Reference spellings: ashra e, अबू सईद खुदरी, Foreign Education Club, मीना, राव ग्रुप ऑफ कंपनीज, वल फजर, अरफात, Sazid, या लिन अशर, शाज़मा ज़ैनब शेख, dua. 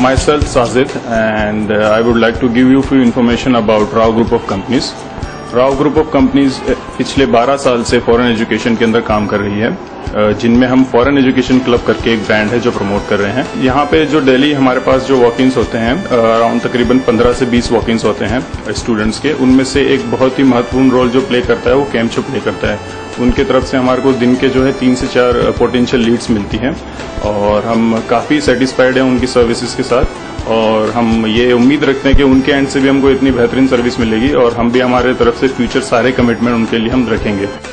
Myself Sazid, and I would like to give you few information about राव ग्रुप ऑफ कंपनीज। राव ग्रुप ऑफ कंपनीज पिछले 12 साल से foreign education के अंदर काम कर रही है, जिनमें हम फॉरेन एजुकेशन क्लब करके एक ब्रांड है जो प्रमोट कर रहे हैं। यहाँ पे जो डेली हमारे पास जो वॉकिंग्स होते हैं, अराउंड तकरीबन 15 से 20 वॉकिंग्स होते हैं स्टूडेंट्स के, उनमें से एक बहुत ही महत्वपूर्ण रोल जो प्ले करता है वो कैंप जो प्ले करता है। उनके तरफ से हमारे को दिन के जो है 3 से 4 पोटेंशियल लीड्स मिलती हैं और हम काफ़ी सेटिस्फाइड हैं उनकी सर्विसेज के साथ, और हम ये उम्मीद रखते हैं कि उनके एंड से भी हमको इतनी बेहतरीन सर्विस मिलेगी और हम भी हमारे तरफ से फ्यूचर सारे कमिटमेंट उनके लिए हम रखेंगे।